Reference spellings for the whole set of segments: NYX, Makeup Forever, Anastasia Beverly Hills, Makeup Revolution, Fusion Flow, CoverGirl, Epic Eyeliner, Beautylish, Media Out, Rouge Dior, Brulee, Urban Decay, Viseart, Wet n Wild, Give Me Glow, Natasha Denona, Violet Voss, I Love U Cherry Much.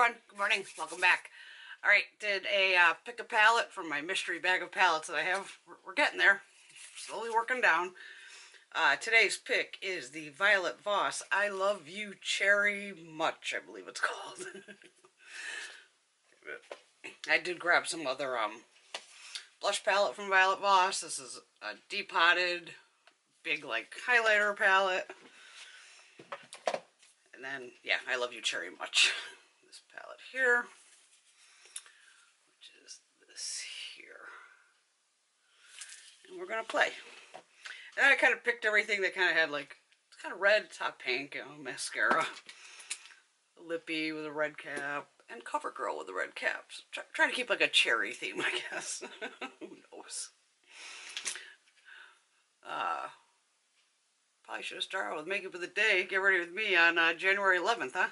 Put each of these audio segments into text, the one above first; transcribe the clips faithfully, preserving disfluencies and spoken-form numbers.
everyone, good morning, welcome back. All right, did a uh, pick a palette from my mystery bag of palettes that I have. We're, we're getting there, slowly working down. Uh, today's pick is the Violet Voss I Love You Cherry Much, I believe it's called. I did grab some other um, blush palette from Violet Voss. This is a depotted, big like highlighter palette. And then, yeah, I Love You Cherry Much. This palette here, which is this here. And we're going to play. And I kind of picked everything that kind of had like, it's kind of red, top pink, you know, mascara, lippy with a red cap, and CoverGirl with the red caps. Try, try to keep like a cherry theme, I guess. Who knows? Uh, probably should have started with Makeup of the Day. Get ready with me on uh, January eleventh, huh?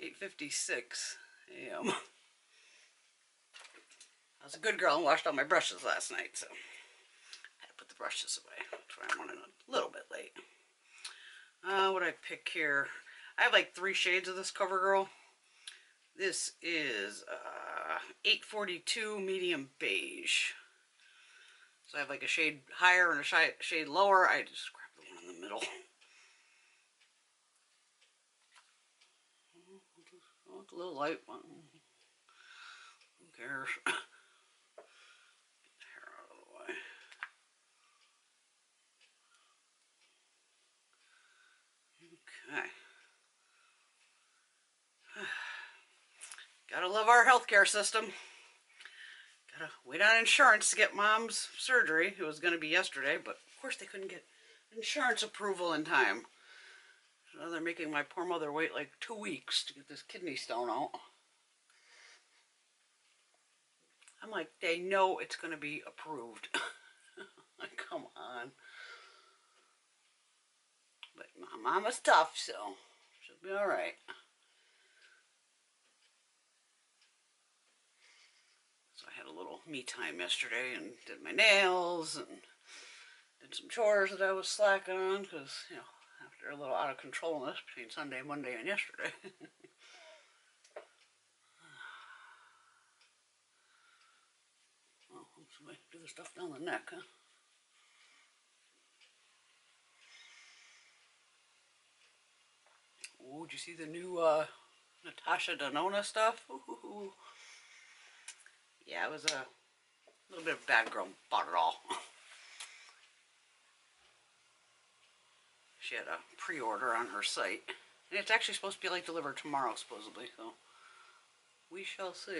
eight fifty-six a m I was a good girl and washed all my brushes last night, so I had to put the brushes away. That's why I'm running a little bit late. Uh, what I pick here? I have like three shades of this CoverGirl. This is uh, eight forty-two medium beige. So I have like a shade higher and a sh shade lower. I just grab the one in the middle. Oh, it's a little light one. Who cares? Get the hair out of the way. Okay. Gotta love our healthcare system. Gotta wait on insurance to get mom's surgery. It was gonna be yesterday, but of course they couldn't get insurance approval in time. So now they're making my poor mother wait like two weeks to get this kidney stone out. I'm like, they know it's gonna be approved. Like, come on. But my mama's tough, so she'll be all right. Had a little me time yesterday and did my nails and did some chores that I was slacking on because, you know, after a little out of controlness between Sunday, Monday, and yesterday. Well, somebody do the stuff down the neck, huh? Oh, did you see the new uh, Natasha Denona stuff? Ooh. Yeah, it was a little bit of bad girl, bought it all. She had a pre-order on her site. And it's actually supposed to be like delivered tomorrow, supposedly, so we shall see.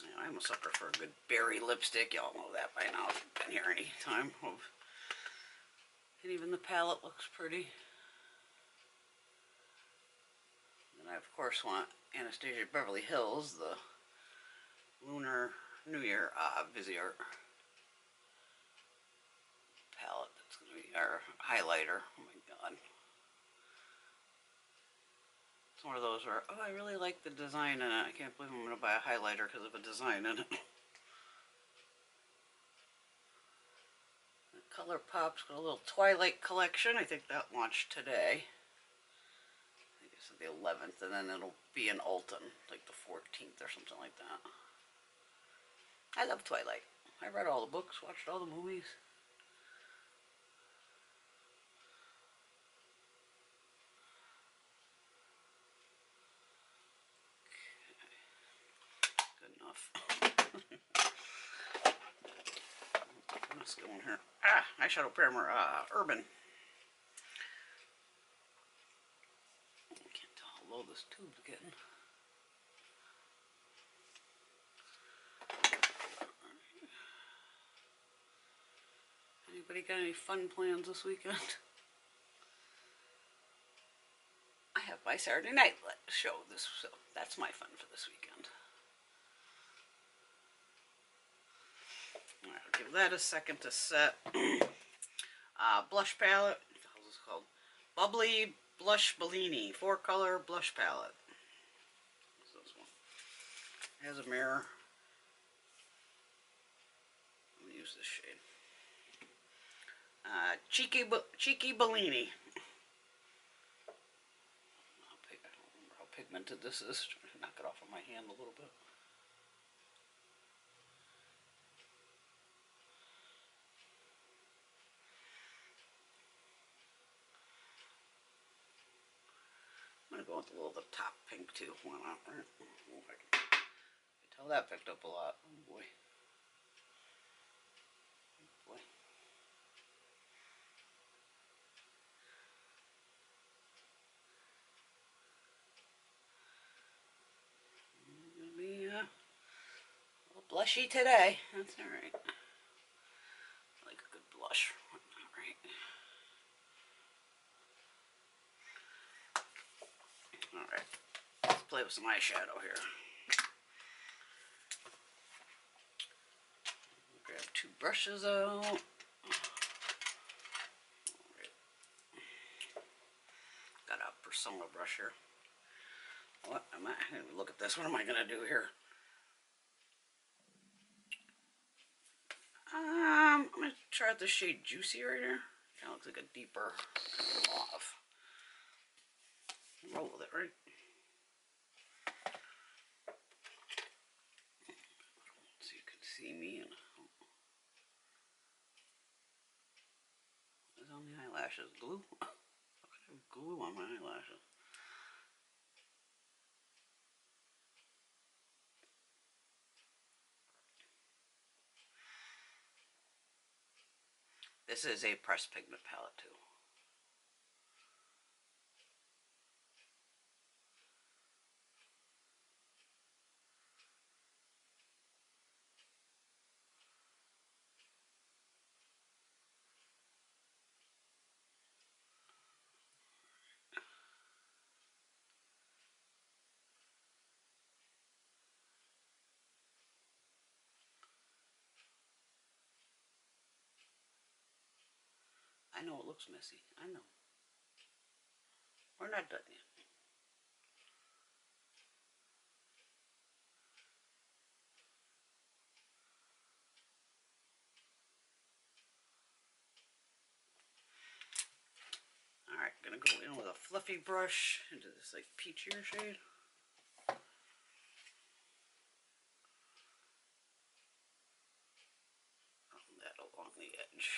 You know, I'm a sucker for a good berry lipstick. Y'all know that by now if you've been here any time. And even the palette looks pretty. I, of course, want Anastasia Beverly Hills, the Lunar New Year uh, Viseart palette. That's going to be our highlighter. Oh, my God. It's one of those where, oh, I really like the design in it. I can't believe I'm going to buy a highlighter because of a design in it. ColourPop's got a little Twilight collection. I think that launched today. So the eleventh, and then it'll be in Alton, like the fourteenth or something like that. I love Twilight. I read all the books, watched all the movies. Okay. Good enough. What's going here? Ah, eyeshadow primer, uh, Urban. Blow this tube again. Anybody got any fun plans this weekend? I have my Saturday night show this, so that's my fun for this weekend. All right, I'll give that a second to set. uh, blush palette. What the hell is this called? Bubbly Blush Bellini, four color blush palette. What's this one? It has a mirror. I'm gonna use this shade. Uh, cheeky, cheeky Bellini. pigmented this is. Trying to knock it off of my hand a little bit. I'm going to go with a little of the top pink too. Why not? I can tell that picked up a lot. Oh boy. Oh boy. I'm going to be uh, a little blushy today. That's alright. I like a good blush. Alright. Alright, let's play with some eyeshadow here. Grab two brushes out. Alright. Got a Persona brush here. What am I? I didn't look at this. What am I going to do here? Um, I'm going to try out the shade Juicy right here. Kind of looks like a deeper mauve. Roll with it, right? So you can see me. And what's on the eyelashes? Glue? I could have glue on my eyelashes. This is a pressed pigment palette, too. I know it looks messy. I know. We're not done yet. Alright, gonna go in with a fluffy brush into this like peachier shade. That along the edge.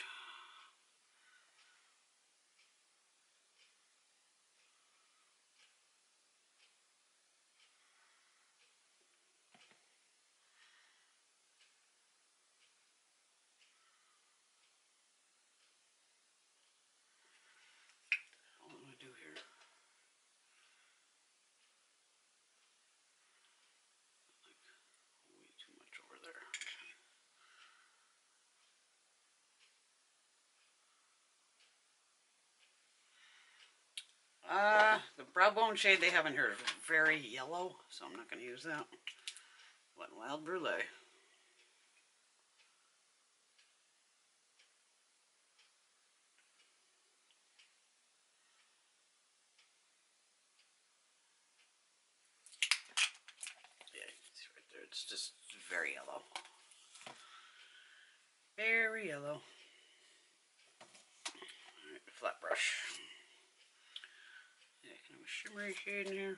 Uh, the brow bone shade they have in here is very yellow, so I'm not going to use that. Wet n Wild Brulee. Yeah, you can see right there, it's just very yellow. Very yellow. Alright, flat brush. Shimmery shade in here.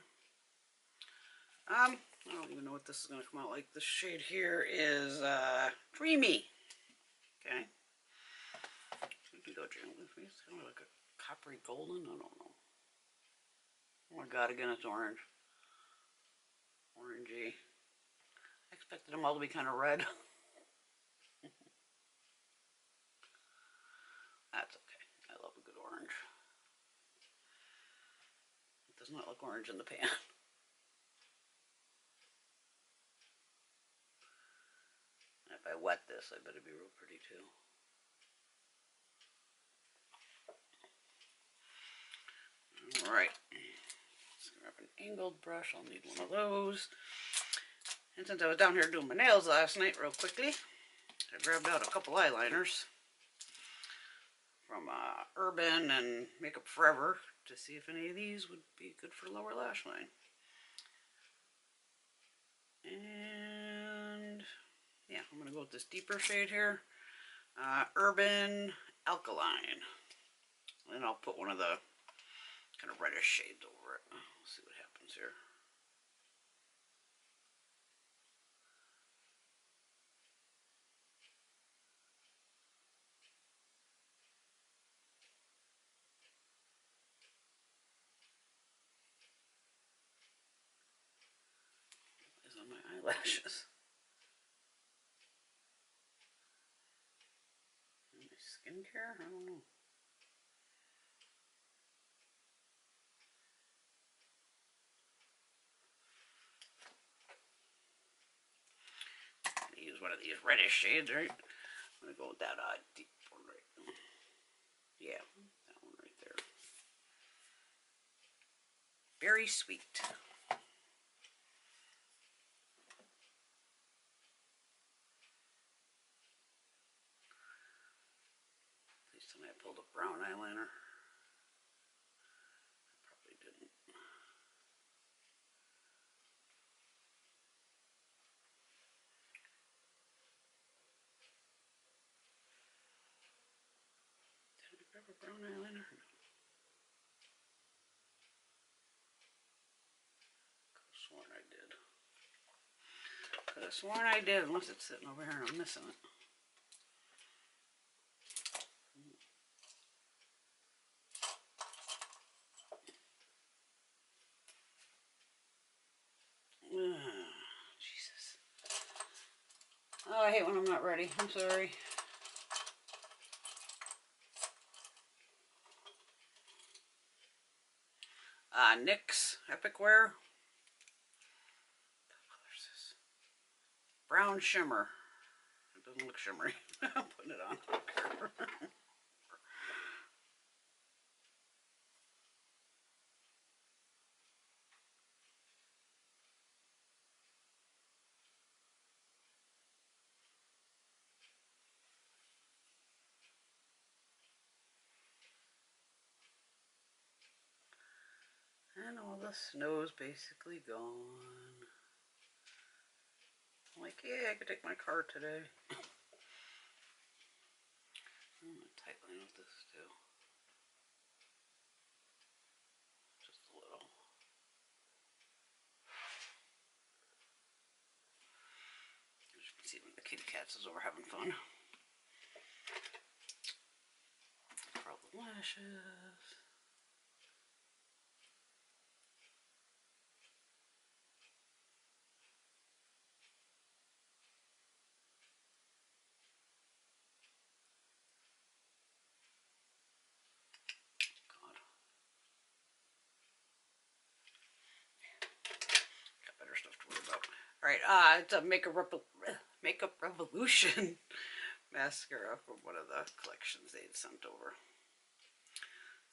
Um, I don't even know what this is going to come out like. This shade here is uh, Dreamy. Okay. We can go gently with me. It's kind of like a coppery golden. I don't know. Oh my god, again, it's orange. Orangey. I expected them all to be kind of red. That's okay. I love a good orange. Does not look orange in the pan. If I wet this, I bet it'd be real pretty too. Alright, let's grab an angled brush. I'll need one of those. And since I was down here doing my nails last night real quickly, I grabbed out a couple eyeliners from uh, Urban and Makeup Forever to see if any of these would be good for lower lash line. And yeah, I'm going to go with this deeper shade here, uh, Urban Alkaline. And then I'll put one of the kind of reddish shades over it. Let's see what happens here. lashes. Skincare? I don't know. I'm gonna use one of these reddish shades, right? I'm gonna go with that uh, deep one right there. Yeah, that one right there. Very sweet. Brown eyeliner. I probably didn't. Did I grab a brown eyeliner? No. Could have sworn I did. Could have sworn I did, unless it's sitting over here and I'm missing it. Oh, I hate when I'm not ready. I'm sorry. Uh, N Y X Epic Wear. What color is this? Brown shimmer. It doesn't look shimmery. I'm putting it on. And all the snow's basically gone. I'm like, yeah, I could take my car today. I'm gonna tightline with this too. Just a little. As you can see, the kitty cats is over having fun. Probably lashes. Alright, uh, it's a Makeup, Revo Makeup Revolution mascara from one of the collections they had sent over.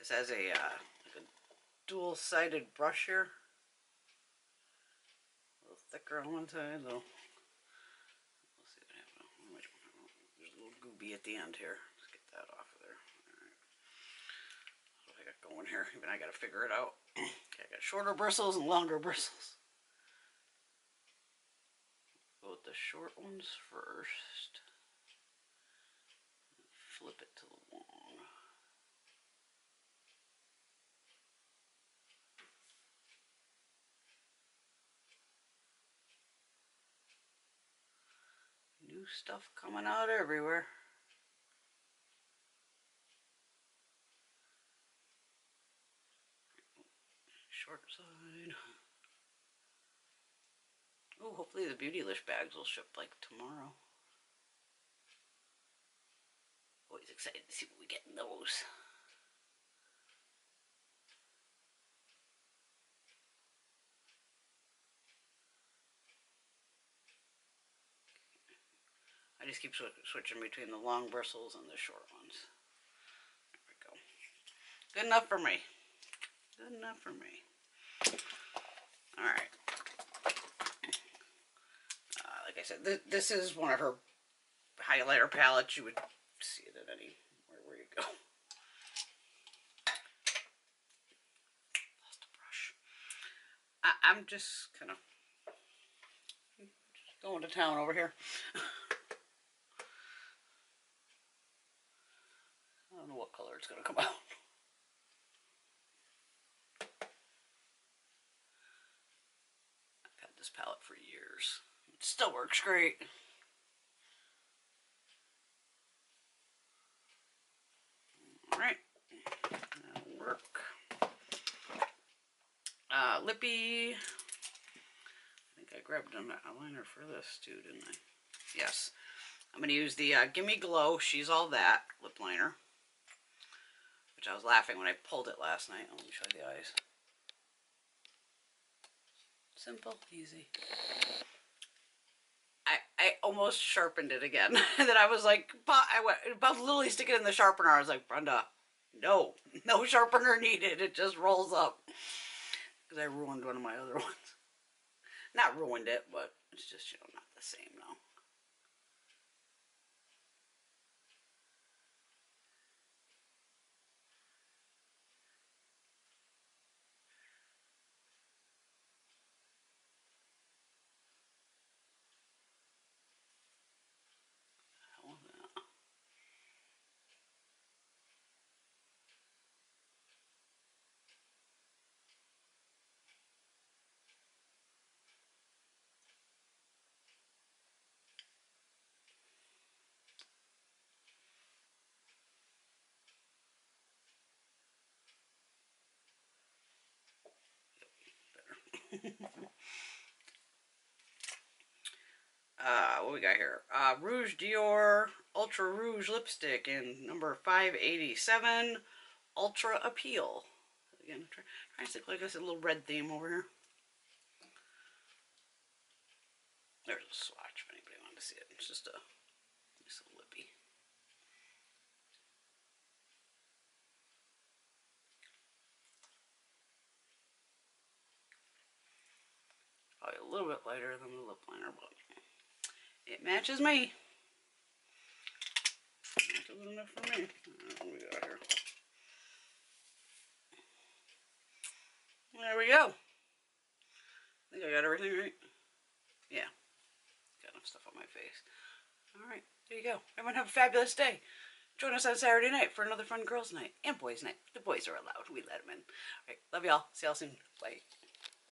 This has a, uh, like a dual-sided brush here. A little thicker on one side, though. We'll see what happens. There's a little goopy at the end here. Let's get that off of there. Alright. That's what I got going here. Even I gotta figure it out. Okay, I got shorter bristles and longer bristles. The short ones first. Flip it to the long. New stuff coming out everywhere. Short side. Oh, hopefully the Beautylish bags will ship like tomorrow. Always excited to see what we get in those. I just keep sw switching between the long bristles and the short ones. There we go. Good enough for me. Good enough for me. All right. Like I said, th this is one of her highlighter palettes. You would see it at any where you go. Lost a brush. I I'm just kind of just going to town over here. I don't know what color it's going to come out. I've had this palette for years. Still works great. All right, that'll work. Uh, lippy. I think I grabbed an eyeliner for this too, didn't I? Yes. I'm going to use the uh, Give Me Glow She's All That lip liner, which I was laughing when I pulled it last night. Let me show you the eyes. Simple, easy. I, I almost sharpened it again. And then I was like, I went, about literally stick it in the sharpener. I was like, Brenda, no, no sharpener needed. It just rolls up. Because I ruined one of my other ones. Not ruined it, but it's just, you know, not the same now. uh, what we got here? Uh, Rouge Dior Ultra Rouge Lipstick in number five eighty-seven, Ultra Appeal. Again, I'm try, trying to stick like this, a little red theme over here. There's a swatch if anybody wanted to see it. It's just a, just a lippy. Probably a little bit lighter than the lip liner, but it matches me. It matches enough for me. What do we got here? There we go. I think I got everything right. Yeah. Got enough stuff on my face. Alright, there you go. Everyone have a fabulous day. Join us on Saturday night for another fun girls' night and boys' night. The boys are allowed. We let them in. Alright, love y'all. See y'all soon. Bye.